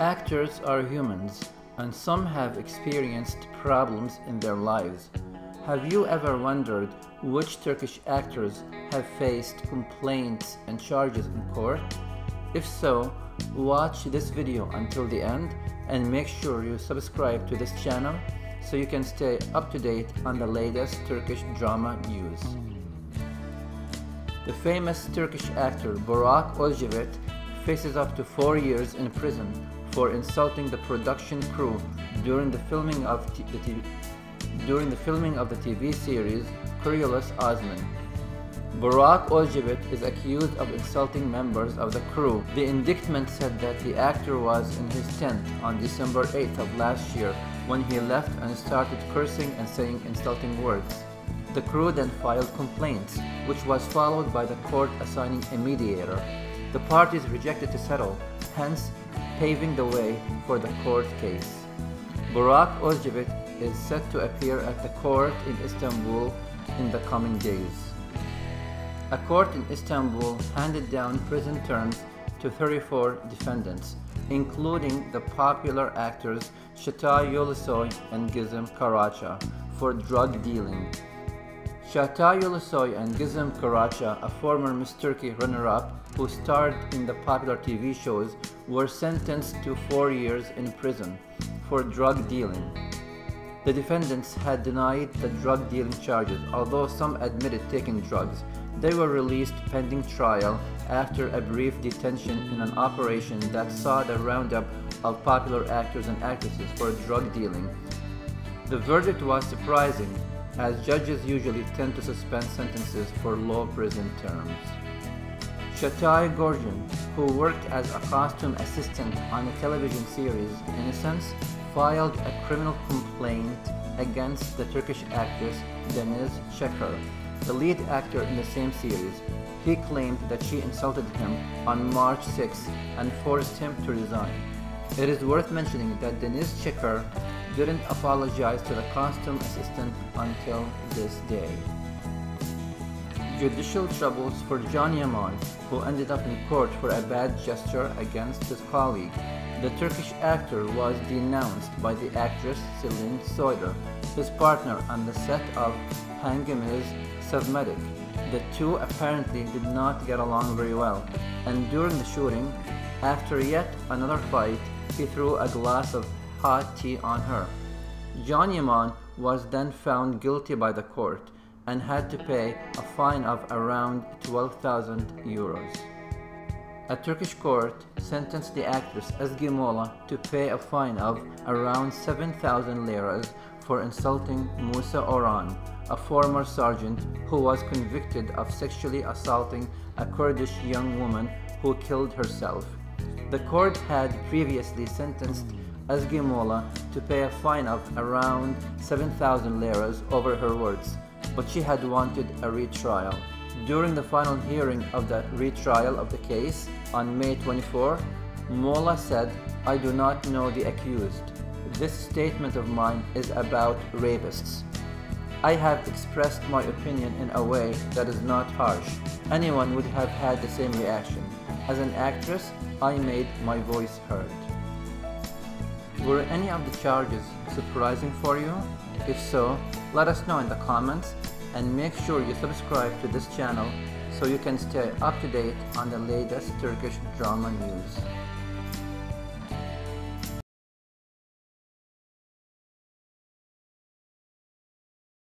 Actors are humans, and some have experienced problems in their lives. Have you ever wondered which Turkish actors have faced complaints and charges in court? If so, watch this video until the end and make sure you subscribe to this channel so you can stay up to date on the latest Turkish drama news. The famous Turkish actor Burak Özçivit faces up to 4 years in prison for insulting the production crew during the filming of the TV series Kuruluş Osman. Burak Özçivit is accused of insulting members of the crew. The indictment said that the actor was in his tent on December 8th of last year when he left and started cursing and saying insulting words. The crew then filed complaints, which was followed by the court assigning a mediator. The parties rejected to settle, hence paving the way for the court case. Burak Özçivit is set to appear at the court in Istanbul in the coming days. A court in Istanbul handed down prison terms to 34 defendants, including the popular actors Çağatay Ulusoy and Gizem Karaca, for drug dealing. Çağatay Ulusoy and Gizem Karaca, a former Miss Turkey runner-up who starred in the popular TV shows, were sentenced to 4 years in prison for drug dealing. The defendants had denied the drug dealing charges, although some admitted taking drugs. They were released pending trial after a brief detention in an operation that saw the roundup of popular actors and actresses for drug dealing. The verdict was surprising, as judges usually tend to suspend sentences for low prison terms. Çağatay Ulusoy, who worked as a costume assistant on the television series Innocence, filed a criminal complaint against the Turkish actress Deniz Çakır, the lead actor in the same series. He claimed that she insulted him on March 6th and forced him to resign. It is worth mentioning that Deniz Çakır didn't apologize to the costume assistant until this day. Judicial troubles for Can Yaman, who ended up in court for a bad gesture against his colleague. The Turkish actor was denounced by the actress Ceylin Söyer, his partner on the set of Hangimiz Sevmedik. The two apparently did not get along very well, and during the shooting, after yet another fight, he threw a glass of hot tea on her. Can Yaman was then found guilty by the court and had to pay a fine of around 12,000 euros. A Turkish court sentenced the actress Ezgi Mola to pay a fine of around 7,000 liras for insulting Musa Oran, a former sergeant who was convicted of sexually assaulting a Kurdish young woman who killed herself. The court had previously sentenced Ezgi Mola to pay a fine of around 7,000 liras over her words, but she had wanted a retrial. During the final hearing of the retrial of the case on May 24, Mola said, "I do not know the accused. This statement of mine is about rapists. I have expressed my opinion in a way that is not harsh. Anyone would have had the same reaction. As an actress, I made my voice heard." Were any of the charges surprising for you? If so, let us know in the comments, and make sure you subscribe to this channel so you can stay up to date on the latest Turkish drama news.